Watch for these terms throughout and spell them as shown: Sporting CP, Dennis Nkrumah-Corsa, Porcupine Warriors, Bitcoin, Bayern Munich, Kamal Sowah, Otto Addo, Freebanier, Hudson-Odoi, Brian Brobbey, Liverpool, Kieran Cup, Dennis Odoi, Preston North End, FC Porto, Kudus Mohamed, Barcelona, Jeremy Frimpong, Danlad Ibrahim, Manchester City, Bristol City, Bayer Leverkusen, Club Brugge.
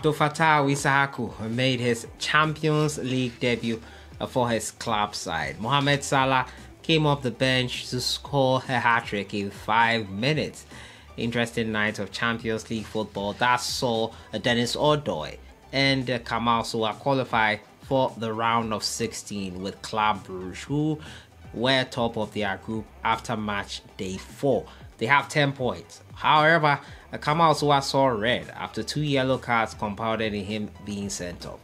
Fatawu Issahaku made his Champions League debut for his club side. Mohamed Salah came off the bench to score a hat-trick in 5 minutes. Interesting night of Champions League football that saw Dennis Odoi and Kamal Sowah qualify for the round of 16 with Club Brugge, who were top of their group after match day 4. They have 10 points. However, Kamal Sowah saw red after 2 yellow cards compounded in him being sent off.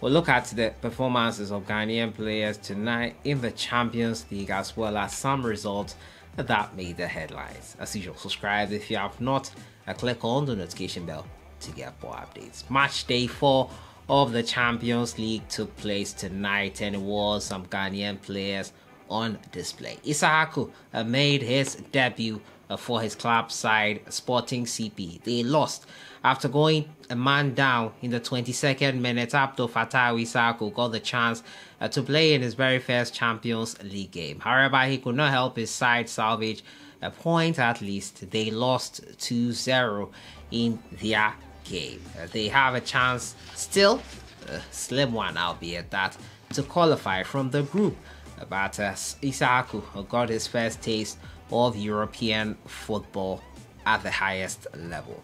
We'll look at the performances of Ghanaian players tonight in the Champions League, as well as some results that made the headlines. As usual, subscribe if you have not, and click on the notification bell to get more updates. Match day 4 of the Champions League took place tonight, and it was some Ghanaian players on display. Issahaku made his debut for his club side Sporting CP. They lost after going a man down in the 22nd minute. Fatawu Issahaku got the chance to play in his very first Champions League game. However, he could not help his side salvage a point at least. They lost 2-0 in their game. They have a chance still, slim one albeit that, to qualify from the group. But Issahaku got his first taste of European football at the highest level.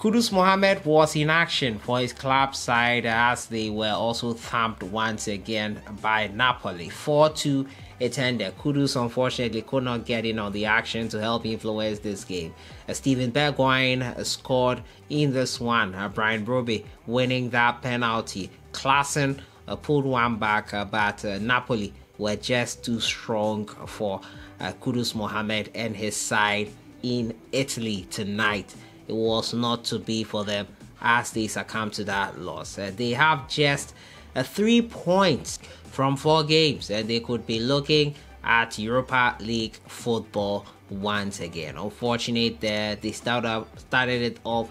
Kudus Mohamed was in action for his club side as they were also thumped once again by Napoli. 4-2 it ended. Kudus unfortunately could not get in on the action to help influence this game. Steven Bergwijn scored in this one, Brian Brobbey winning that penalty. Klassen pulled one back, but Napoli were just too strong for Kudus Mohamed and his side in Italy tonight. It was not to be for them as they succumbed to that loss. They have just 3 points from 4 games, and they could be looking at Europa League football once again. Unfortunate that they started it off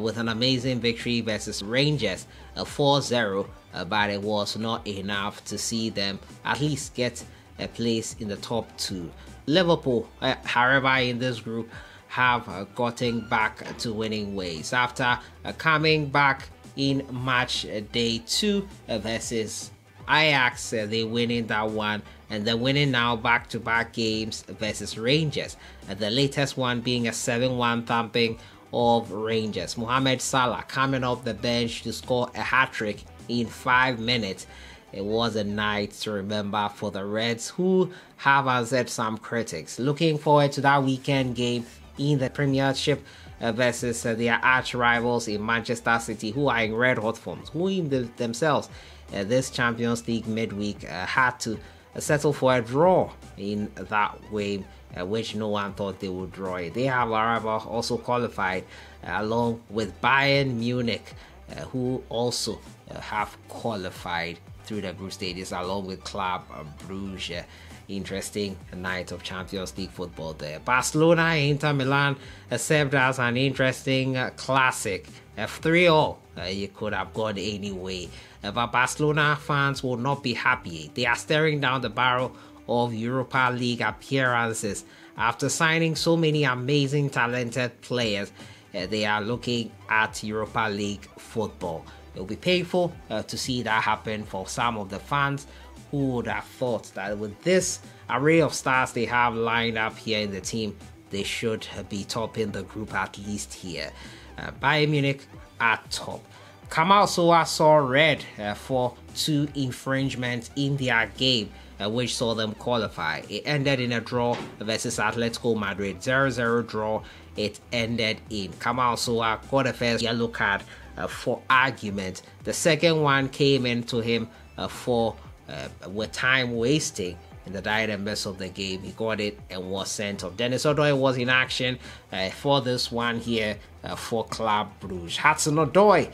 with an amazing victory versus Rangers, 4-0, but it was not enough to see them at least get a place in the top 2. Liverpool, however, in this group have gotten back to winning ways after coming back in match day 2 versus Ajax. They winning that one, and they're winning now back-to-back games versus Rangers, the latest one being a 7-1 thumping of Rangers. Mohamed Salah coming off the bench to score a hat-trick in 5 minutes. It was a night to remember for the Reds, who have answered some critics. Looking forward to that weekend game in the Premiership versus their arch rivals in Manchester City, who are in red hot forms, who in themselves this Champions League midweek had to settle for a draw in that game, which no one thought they would draw it. They have however also qualified along with Bayern Munich, who also have qualified through the group stages along with Club Brugge. Interesting night of Champions League football there. Barcelona and Inter Milan served as an interesting classic. 3-3, you could have gone any way, but Barcelona fans will not be happy. They are staring down the barrel of Europa League appearances. After signing so many amazing talented players, they are looking at Europa League football. It will be painful to see that happen for some of the fans, who would have thought that with this array of stars they have lined up here in the team, they should be topping the group at least here. Bayern Munich are top. Kamal Sowah saw red for 2 infringements in their game, which saw them qualify. It ended in a draw versus Atletico Madrid. 0-0 draw it ended in. Kamal Sowah got a first yellow card for argument. The second one came into him for with time wasting in the dire mess of the game. He got it and was sent off. Dennis Odoi was in action for this one here for Club Brugge. Hudson-Odoi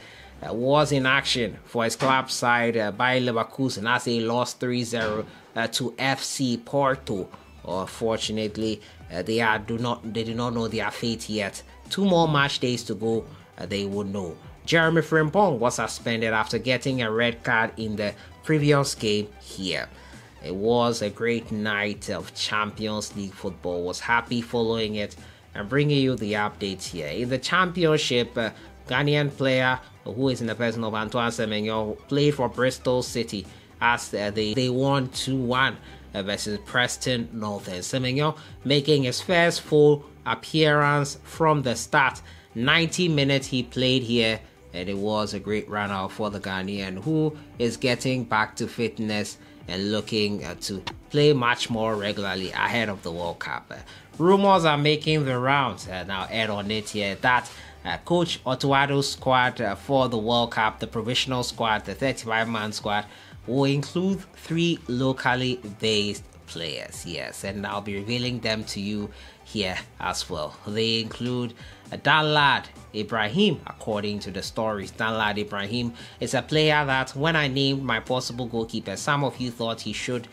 was in action for his club side Bayer Leverkusen as they lost 3-0 to FC Porto. Unfortunately, they do not know their fate yet. 2 more match days to go, they will know. Jeremy Frimpong was suspended after getting a red card in the previous game here. It was a great night of Champions League football. Was happy following it and bringing you the updates here. In the championship, Ghanaian player who is in the person of Antoine Semenyo, played for Bristol City as they won 2-1 versus Preston North End. Semenyo making his first full appearance from the start. 90 minutes he played here, and it was a great run out for the Ghanaian, who is getting back to fitness and looking to play much more regularly ahead of the World Cup. Rumors are making the rounds now, add on it here, that coach Otto Addo's squad for the World Cup, the provisional squad, the 35-man squad, will include 3 locally based players. Yes, and I'll be revealing them to you here as well. They include Danlad Ibrahim. According to the stories, Danlad Ibrahim is a player that when I named my possible goalkeeper, some of you thought he should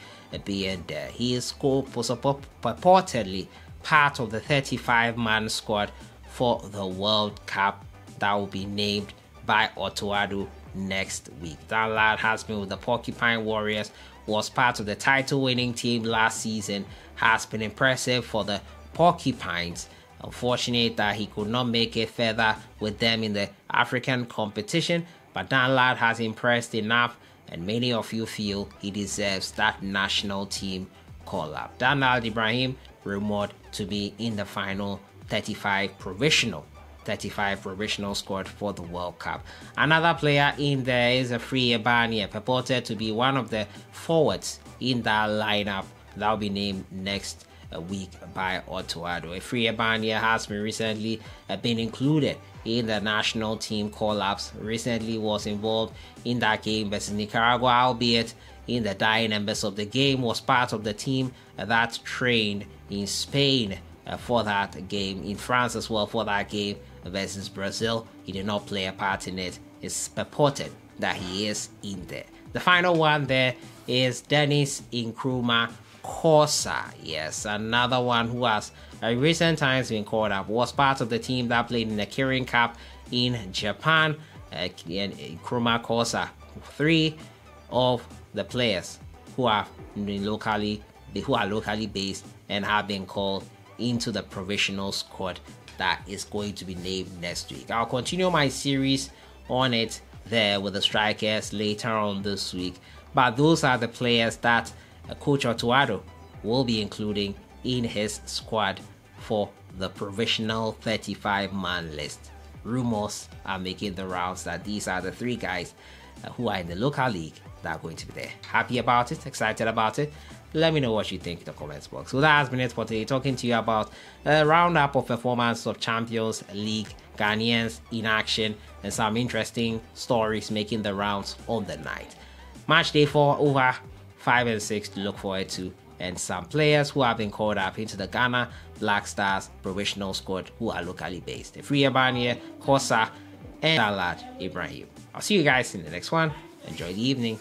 be in there. He is purportedly part of the 35-man squad for the World Cup that will be named by Otto Addo next week. Danlad has been with the Porcupine Warriors, was part of the title-winning team last season, has been impressive for the Porcupines. Unfortunate that he could not make it further with them in the African competition, but Danlad has impressed enough, and many of you feel he deserves that national team call-up. Danlad Ibrahim rumored to be in the final 35 provisional squad for the World Cup. Another player in there is a Freebanier, purported to be one of the forwards in that lineup that will be named next week by Otto Addo. Freebanier has been recently been included in the national team call-ups. Recently was involved in that game versus Nicaragua, albeit in the dying embers of the game, was part of the team that trained in Spain for that game, in France as well for that game versus Brazil. He did not play a part in it. It's purported that he is in there. The final one there is Dennis Nkrumah-Corsa. Yes, another one who has in recent times been called up, was part of the team that played in the Kieran Cup in Japan. Nkrumah-Corsa, 3 of the players who are locally based and have been called into the provisional squad that is going to be named next week. I'll continue my series on it there with the strikers later on this week, but those are the players that coach Otto Addo will be including in his squad for the provisional 35-man list. Rumors are making the rounds that these are the 3 guys who are in the local league that are going to be there. Happy about it, excited about it. Let me know what you think in the comments box. So that has been it for today, talking to you about a roundup of performance of Champions League, Ghanaians in action, and some interesting stories making the rounds on the night. Match day 4, over 5 and 6 to look forward to, and some players who have been called up into the Ghana Black Stars provisional squad who are locally based. Freebanier, Corsa, and Danlad Ibrahim. I'll see you guys in the next one. Enjoy the evening.